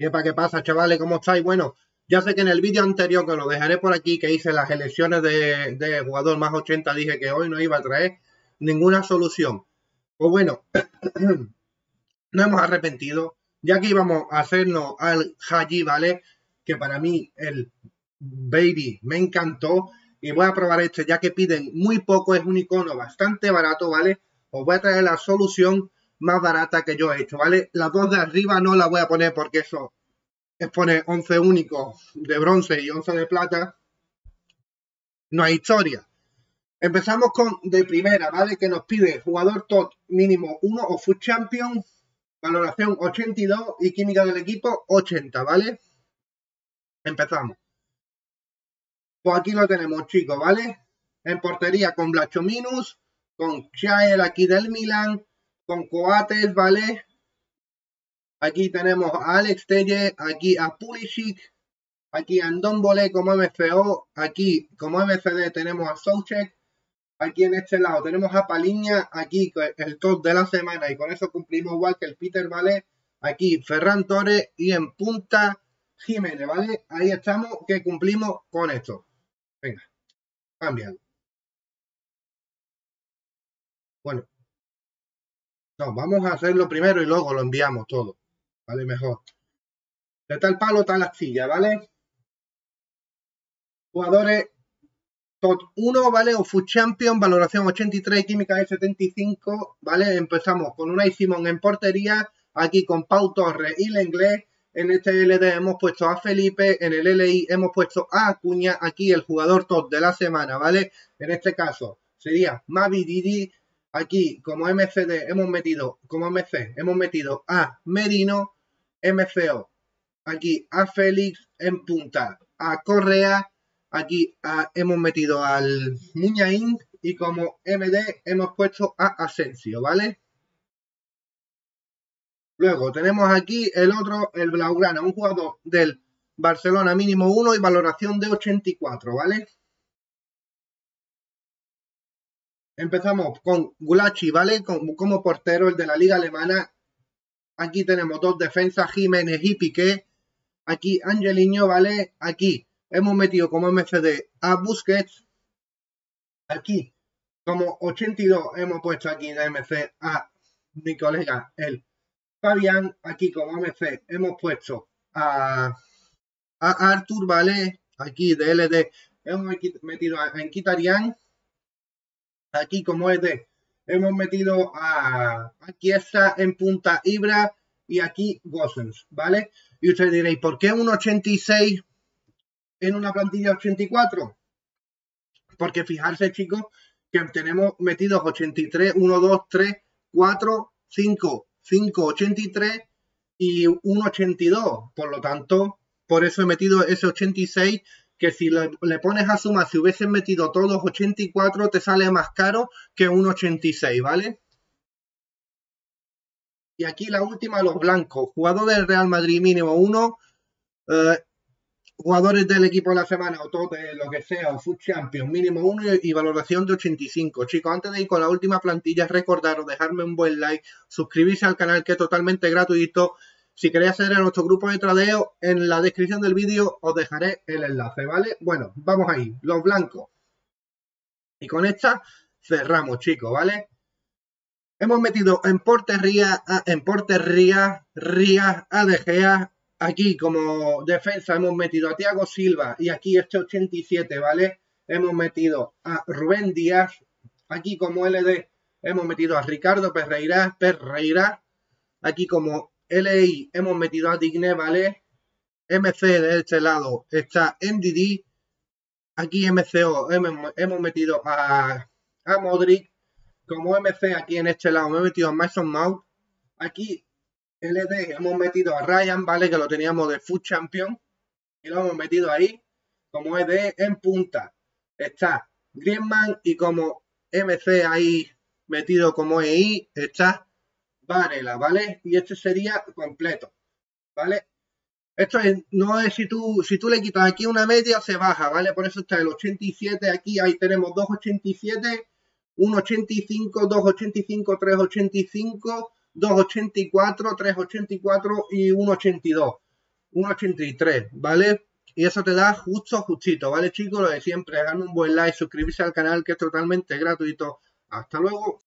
Yepa, ¿qué pasa, chavales? ¿Cómo estáis? Bueno, ya sé que en el vídeo anterior, que lo dejaré por aquí, que hice las elecciones de jugador más 80, dije que hoy no iba a traer ninguna solución. Pues bueno, no hemos arrepentido, ya que íbamos a hacernos al Haji, ¿vale? Que para mí el Baby me encantó y voy a probar este, ya que piden muy poco, es un icono bastante barato, ¿vale? Os voy a traer la solución más barata que yo he hecho, ¿vale? Las dos de arriba no las voy a poner porque eso es poner 11 únicos de bronce y 11 de plata. No hay historia. Empezamos con de primera, ¿vale? Que nos pide jugador top mínimo 1 o FUT Champions, valoración 82 y química del equipo 80, ¿vale? Empezamos. Pues aquí lo tenemos, chicos, ¿vale? En portería con Blacho Minus, con Chael aquí del Milan, con Coates, ¿vale? Aquí tenemos a Alex Telle, aquí a Pulisic, aquí a Ndombele como MFO, aquí como MCD tenemos a Soucek, aquí en este lado tenemos a Paliña, aquí el top de la semana y con eso cumplimos igual que el Peter, ¿vale? Aquí Ferran Torres y en punta Jiménez, ¿vale? Ahí estamos, que cumplimos con esto. Venga, cambian. Bueno. No, vamos a hacerlo primero y luego lo enviamos todo, ¿vale? Mejor. De tal palo, tal astilla, ¿vale? Jugadores top 1, ¿vale? O FUT Champions, valoración 83, química de 75, ¿vale? Empezamos con Unay Simón en portería, aquí con Pau Torres y Lenglés. En este LD hemos puesto a Felipe, en el LI hemos puesto a Acuña, aquí el jugador top de la semana, ¿vale? En este caso sería Mavi Didi. Aquí, como MCD, hemos metido a Merino, MCO, aquí a Félix, en punta a Correa, aquí hemos metido al Muñaín y como MD hemos puesto a Asensio, ¿vale? Luego tenemos aquí el otro, el Blaugrana, un jugador del Barcelona mínimo 1 y valoración de 84, ¿vale? Empezamos con Gulachi, ¿vale? Como portero, el de la liga alemana. Aquí tenemos dos defensas, Jiménez y Piqué. Aquí Angeliño, ¿vale? Aquí hemos metido como MCD a Busquets. Aquí, como 82, hemos puesto aquí de MC a mi colega, el Fabián. Aquí, como MC, hemos puesto a Arthur, ¿vale? Aquí de LD hemos metido a Inquitarian. Aquí como es de, hemos metido a Chiesa, en punta Ibra y aquí Gossens, ¿vale? Y ustedes diréis, ¿por qué un 86 en una plantilla 84? Porque fijarse, chicos, que tenemos metidos 83, 1, 2, 3, 4, 5, 5, 83 y un 82. Por lo tanto, por eso he metido ese 86, que si le pones a sumar, si hubiesen metido todos 84, te sale más caro que un 86, ¿vale? Y aquí la última, los blancos. Jugador del Real Madrid mínimo 1, jugadores del equipo de la semana, o todo de lo que sea, o FUT Champions mínimo 1 y valoración de 85. Chicos, antes de ir con la última plantilla, recordaros dejarme un buen like, suscribirse al canal que es totalmente gratuito. Si queréis acceder a nuestro grupo de tradeo, en la descripción del vídeo os dejaré el enlace, ¿vale? Bueno, vamos ahí, los blancos. Y con esta cerramos, chicos, ¿vale? Hemos metido en portería, ADGA. Aquí como defensa hemos metido a Tiago Silva y aquí este 87, ¿vale? Hemos metido a Rubén Díaz. Aquí como LD hemos metido a Ricardo Perreira. Aquí como LI hemos metido a Digne, ¿vale? MC de este lado está MDD. Aquí MCO hemos metido a Modric. Como MC aquí en este lado me he metido a Mason Mount. Aquí LD hemos metido a Ryan, ¿vale? Que lo teníamos de FUT Champions. Y lo hemos metido ahí. Como ED en punta está Griezmann. Y como MC ahí metido como EI está Varela, ¿vale? Y este sería completo, ¿vale? Esto es, no es si tú le quitas aquí una media, se baja, ¿vale? Por eso está el 87 aquí, ahí tenemos 287, 185, 285, 385, 284, 384 y 182. 1,83, ¿vale? Y eso te da justo, justito, ¿vale, chicos? Lo de siempre, hagan un buen like, suscribirse al canal, que es totalmente gratuito. Hasta luego.